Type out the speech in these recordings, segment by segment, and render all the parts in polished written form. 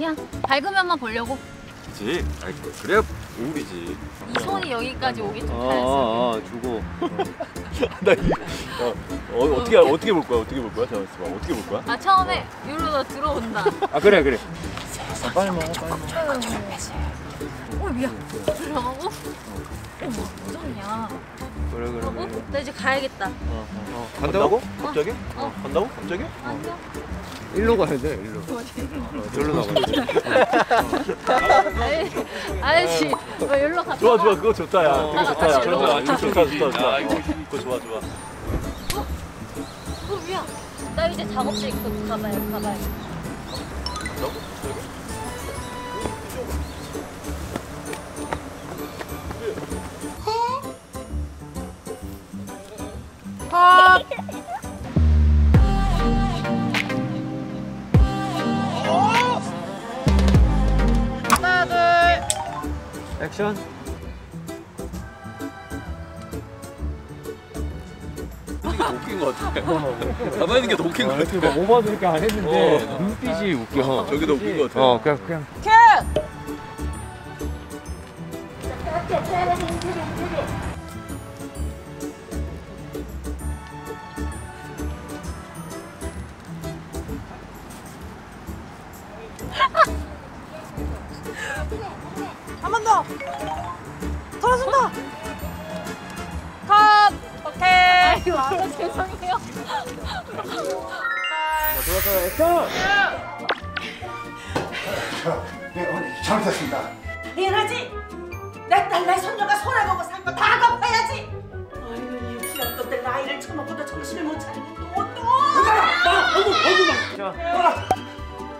그냥 밝으면만 보려고. 그치? 아이, 그래야 우울이지. 이 손이 여기까지 오기 좀 잘했어. 주고. 나 어떻게 볼 거야? 어떻게 볼 거야? 잠깐만 있어봐. 어떻게 볼 거야? 아, 처음에 이리로 너 들어온다. 아, 그래. 아, 빨리 먹어, 빨리. 오, 미안. 들어가고? 어, 쩐냐. 그래. 나 이제 가야겠다. 간다고? 갑자기? 간다고? 갑자기? 안녕. 일로 가야 돼, 일로. 절로 나가야 돼. 아저씨, 왜 일로 갔다? 좋아, 그거 좋다, 야. 되게 좋다, 야. 좋다. 이거 좋아. 어, 미안. 나 이제 작업실 있거든. 가봐요. 간다고? 갑자기? 하나, 둘, 액션. 이게 웃긴 것 같아. 가만히 있는 게 더 웃긴 것 같아. 오버드니까 안 했는데 눈빛이 웃겨. 저게 더 웃긴 것 같아. 그냥. 큐! 한 번 더! 돌아준다! 컷! 오케이! 아, 죄송해요. 자, 돌아서 액션! 네, 어머니, 잘못했습니다. 미안하지? 내 딸, 내 손녀가 손해보고 산 거 다 갚아야지! 아유, 이 귀한 것들 나이를 처먹고도 정신을 못 차리고 또! 은하야! 나! 얼굴 봐!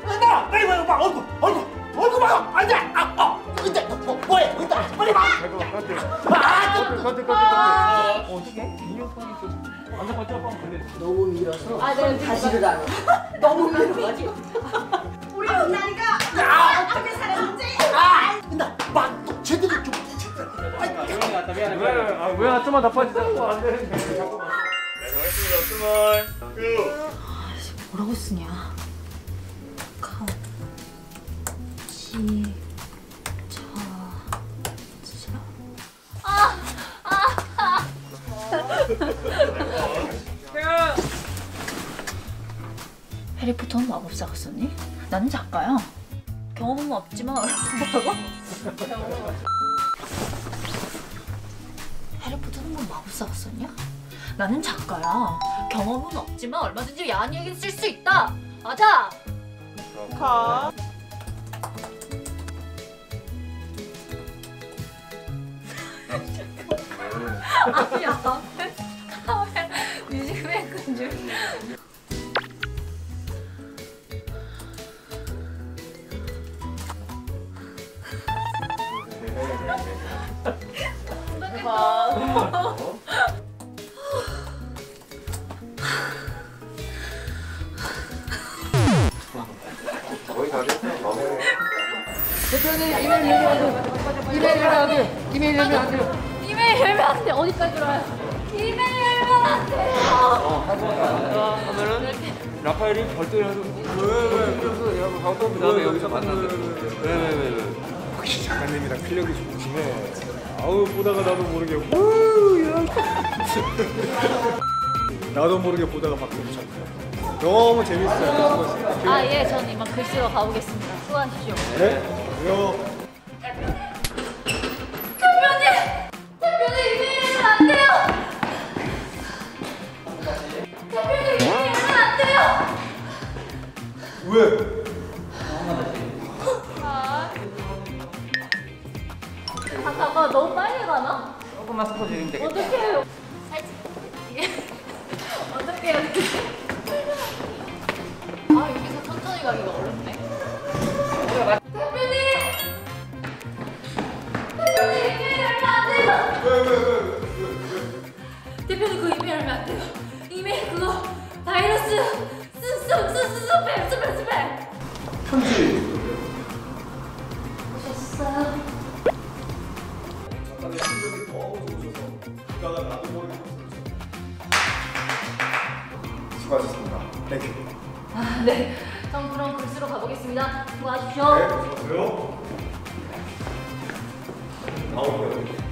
은하야! 빨리 봐! 얼굴 봐! 안 돼! 근데 뭐해? 빨리 봐! 컷! 어떻게? 너무 밀어서 다시를 안 해. 너무 밀어가지고. 우리 은하니까 어떻게 살았는지? 은하! 막 제대로 좀 왜 아줌마 나빠지잖아. 안 돼. 네, 잘했습니다. 아줌마. 뭐라고 쓰냐? 해리포터는 마법사 같었니? 나는 작가야. 경험은 없지만 뭐라고? 해리포터는 뭐 마법사 같었냐? 나는 작가야. 경험은 없지만 얼마든지 야한 얘기를 쓸 수 있다. 맞아. 가. 아니야. 뮤직뱅크인 줄. 대표님 이메일 열면 안 돼요. 이메일 열면 안 돼요. 이메일 열면 안 돼요. 어디까지 들어와요? 이메일 열면 안 돼요. 오늘은 라파엘이 절대로 왜왜 여기서 만났는데 왜 혹시 작가님이랑 필력이 좋으시네. 아우 보다가 나도 모르게 우야 나도 모르게 보다가 박수를 쳤어요. 너무 재밌어요. 아 예, 전 이만 글씨로 가보겠습니다. 수고하십시오. 네. 안녕. 대표님 이메일은 안 돼요. 대표님 이메일은 안 돼요. 왜? 잠깐만, 너무 빨리 가나? 조금만 스포지면 되겠다. 어떡해요? 살짝. 어떡해요? 아, 여기서 천천히 가기가 어렵네. 대표님! 대표님, 이메일 열면 안 돼요! 왜? 대표님, 그 이메일 열면 안 돼요. 이메일 그거 바이러스 스팸! 편지! 오셨어요? 수고하셨습니다. 땡큐. 아, 네. 전 그럼 글쓰러 가보겠습니다. 도와주십시오. 네, 어서 오세요. 나오세요.